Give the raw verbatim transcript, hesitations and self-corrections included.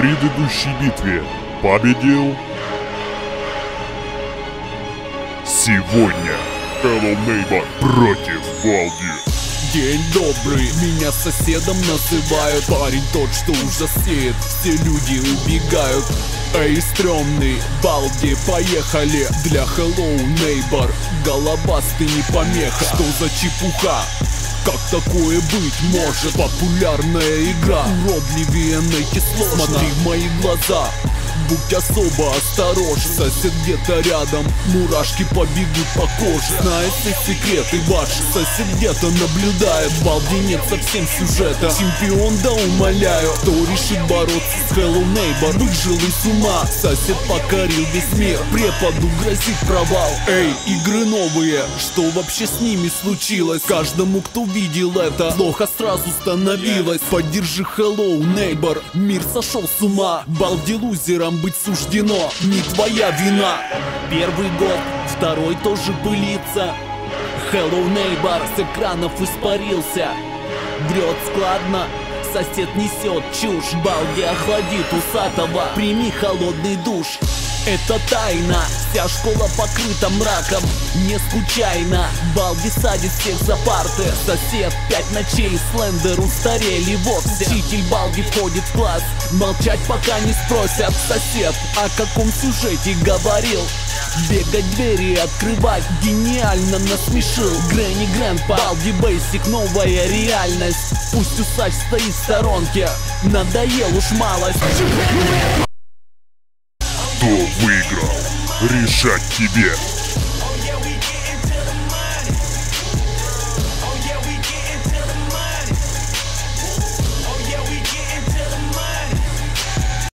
предыдущей битве победил... Сегодня Hello Neighbor против Балди. День добрый, меня соседом называют. Парень тот, что ужасеет, все люди убегают. Эй, стрёмный, Балди, поехали. Для Hello Neighbor головастый не помеха. Что за чепуха? Как такое быть может? Популярная игра, уродливее найти сложно. Смотри в мои глаза, будь особо осторожен. Сосед где-то рядом, мурашки побегут по коже. Знает все секреты ваши, сосед где-то наблюдает. Балди нет совсем сюжета, чемпион, да умоляю. Кто решит бороться с Hello Neighbor, выжил из ума. Сосед покорил весь мир, преподу грозит провал. Эй, игры новые, что вообще с ними случилось? Каждому, кто видел это, плохо сразу становилось. Поддержи Hello Neighbor, мир сошел с ума. Балди лузером быть суждено, не твоя вина. Первый год, второй тоже пылится. Hello Neighbor с экранов испарился. Врет складно, сосед несет чушь. Балди охладит усатого, прими холодный душ. Это тайна, вся школа покрыта мраком. Не случайно Балди садит всех за парты. Сосед пять ночей, Слендер устарели вовсе. Учитель Балди входит в класс, молчать пока не спросят. Сосед о каком сюжете говорил? Бегать двери открывать гениально насмешил. Грэнни, Грэнпа, Балди Бейсик, новая реальность. Пусть усач стоит в сторонке, надоел уж малость. Кто выиграл, решать тебе.